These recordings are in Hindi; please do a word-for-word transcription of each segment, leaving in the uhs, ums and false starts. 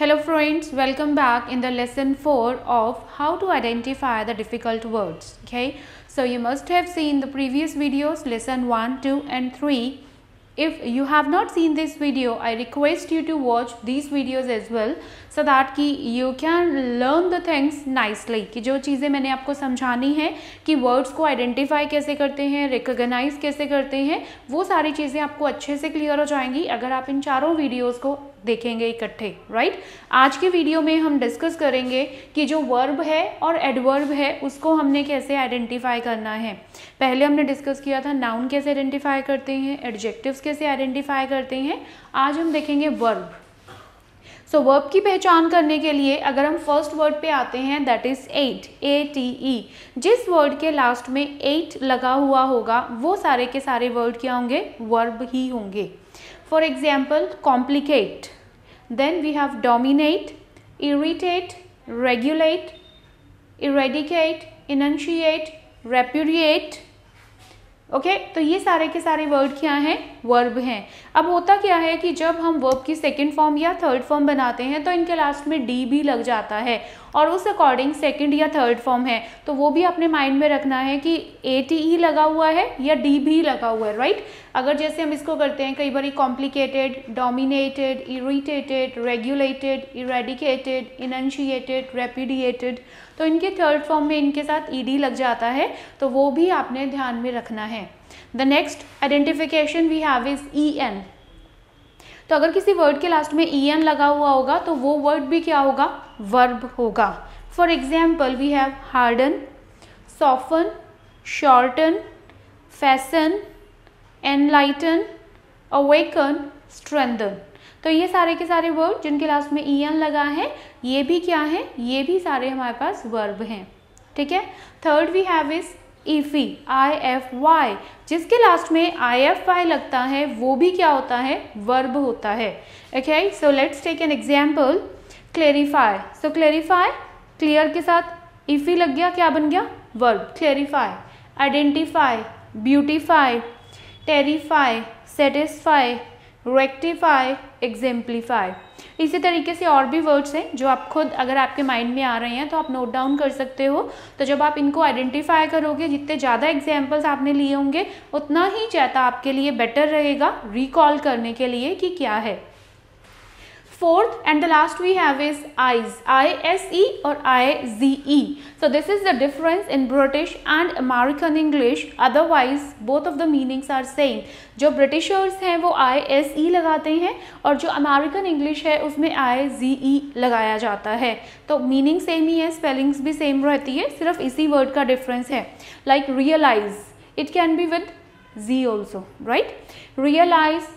Hello friends, welcome back in the lesson four of how to identify the difficult words. Okay, so you must have seen the previous videos, lesson one, two and three. If you have not seen this video, I request you to watch these videos as well so that कि you can learn the things nicely. कि जो चीज़ें मैंने आपको समझानी है कि words को identify कैसे करते हैं, recognize कैसे करते हैं, वो सारी चीज़ें आपको अच्छे से clear हो जाएंगी अगर आप इन चारों videos को देखेंगे इकट्ठे, राइट? आज के वीडियो में हम डिस्कस करेंगे कि जो वर्ब है और एडवर्ब है उसको हमने कैसे आइडेंटिफाई करना है. पहले हमने डिस्कस किया था नाउन कैसे आइडेंटिफाई करते हैं, एडजेक्टिव्स कैसे आइडेंटिफाई करते हैं. आज हम देखेंगे वर्ब. सो वर्ब की पहचान करने के लिए अगर हम फर्स्ट वर्ड पे आते हैं, that is ate, A T E. जिस वर्ड के लास्ट में एट लगा हुआ होगा वो सारे के सारे वर्ड क्या होंगे? वर्ब ही होंगे. For example, complicate. Then we have dominate, irritate, regulate, eradicate, enunciate, repudiate. Okay okay, तो ये सारे के सारे वर्ड क्या हैं? वर्ब हैं. अब होता क्या है कि जब हम वर्ब की सेकंड फॉर्म या थर्ड फॉर्म बनाते हैं तो इनके लास्ट में डी भी लग जाता है और उस अकॉर्डिंग सेकंड या थर्ड फॉर्म है. तो वो भी अपने माइंड में रखना है कि ए टी ई लगा हुआ है या डी भी लगा हुआ है, राइट? अगर जैसे हम इसको करते हैं कई बार complicated, dominated, irritated, regulated, eradicated, enunciated, repudiated, तो इनके थर्ड फॉर्म में इनके साथ ई डी लग जाता है. तो वो भी आपने ध्यान में रखना है. The next identification we have is E N. तो अगर किसी वर्ड के लास्ट में ई एन लगा हुआ होगा तो वो वर्ड भी क्या होगा? वर्ब होगा. For example we have harden, soften, shorten, fasten, enlighten, awaken, strengthen. तो ये सारे के सारे वर्ड जिनके लास्ट में ई एन लगा है ये भी क्या है? ये भी सारे हमारे पास वर्ब हैं, ठीक है. Third we have is ify, I F Y. जिसके लास्ट में आई एफ वाई लगता है वो भी क्या होता है? वर्ब होता है. Okay, so let's take an example, clarify. So clarify, clear के साथ ईफी लग गया, क्या बन गया? Verb. Clarify, identify, beautify, terrify, satisfy, rectify, exemplify. इसी तरीके से और भी वर्ड्स हैं जो आप खुद अगर आपके माइंड में आ रहे हैं तो आप नोट डाउन कर सकते हो. तो जब आप इनको आइडेंटिफाई करोगे, जितने ज़्यादा एग्जाम्पल्स आपने लिए होंगे उतना ही ज़्यादा आपके लिए बेटर रहेगा रिकॉल करने के लिए कि क्या है. Fourth and the last we have is eyes, I S E or I Z E. So this is the difference in British and American English. Otherwise both of the meanings are same. जो Britishers हैं वो I S E लगाते हैं और जो American English है उसमें I Z E लगाया जाता है. तो meaning same ही है, spellings भी same रहती है, सिर्फ इसी word का difference है. Like realize, it can be with Z also, right? Realize,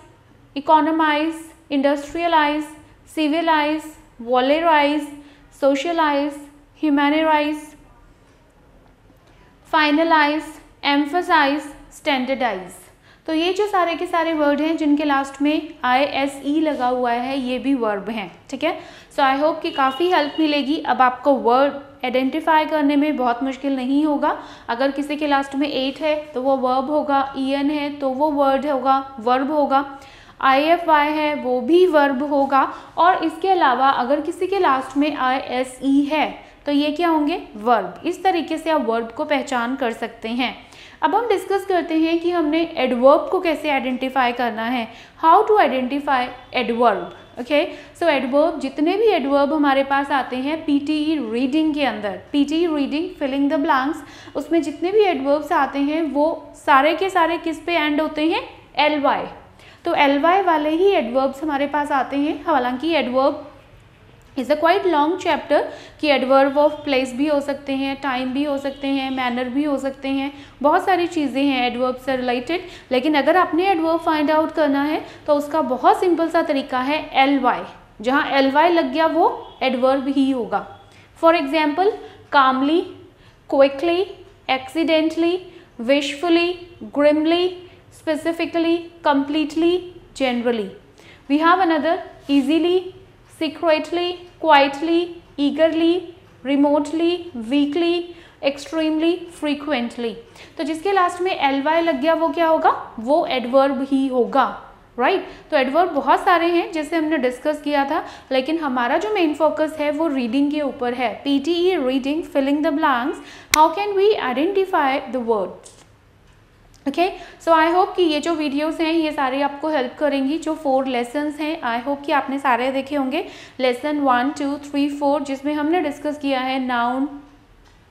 economize, industrialize, civilize, valorize, socialize, humanize, finalize, emphasize, standardize. तो ये जो सारे के सारे वर्ड हैं जिनके लास्ट में I S E लगा हुआ है ये भी वर्ब हैं, ठीक है. सो आई होप कि काफ़ी हेल्प मिलेगी. अब आपको वर्ड आइडेंटिफाई करने में बहुत मुश्किल नहीं होगा. अगर किसी के लास्ट में एट है तो वो वर्ब होगा, E N है तो वो वर्ड होगा, वर्ब होगा, आई एफ वाई है वो भी वर्ब होगा, और इसके अलावा अगर किसी के लास्ट में आई एस ई है तो ये क्या होंगे? वर्ब. इस तरीके से आप वर्ब को पहचान कर सकते हैं. अब हम डिस्कस करते हैं कि हमने एडवर्ब को कैसे आइडेंटिफाई करना है, how to identify adverb. Okay, so adverb, जितने भी एडवर्ब हमारे पास आते हैं पीटीई रीडिंग के अंदर, PTE reading filling the blanks, उसमें जितने भी एडवर्ब्स आते हैं वो सारे के सारे किस पे एंड होते हैं? L Y. तो एल वाई वाले ही एडवर्ब्स हमारे पास आते हैं. हालांकि adverb is a quite long chapter कि एडवर्ब ऑफ प्लेस भी हो सकते हैं, टाइम भी हो सकते हैं, मैनर भी हो सकते हैं, बहुत सारी चीज़ें हैं एडवर्ब से रिलेटेड. लेकिन अगर आपने एडवर्ब फाइंड आउट करना है तो उसका बहुत सिंपल सा तरीका है एल वाई. जहाँ एल वाई लग गया वो एडवर्ब ही होगा. For example calmly, quickly, accidentally, wishfully, grimly, specifically, completely, generally. We have another easily, secretly, quietly, eagerly, remotely, weakly, extremely, frequently. तो जिसके लास्ट में ly लग गया वो क्या होगा? वो adverb ही होगा. Right right? तो एडवर्ब बहुत सारे हैं जैसे हमने डिस्कस किया था, लेकिन हमारा जो मेन फोकस है वो रीडिंग के ऊपर है. PTE reading, filling the blanks, how can we identify the words. Okay, so I hope कि ये जो वीडियोस हैं ये सारे आपको हेल्प करेंगी. जो फोर लेसन्स हैं आई होप कि आपने सारे देखे होंगे. Lesson one two three four जिसमें हमने डिस्कस किया है नाउन,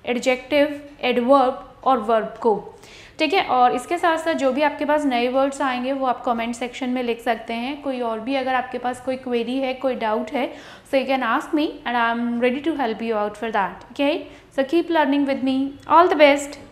एडजेक्टिव, एडवर्ब और वर्ब को, ठीक है. और इसके साथ साथ जो भी आपके पास नए वर्ड्स आएंगे वो आप कमेंट सेक्शन में लिख सकते हैं. कोई और भी अगर आपके पास कोई क्वेरी है, कोई डाउट है, so you can ask me and I am ready to help you out for that. Okay, so keep learning with me. All the best.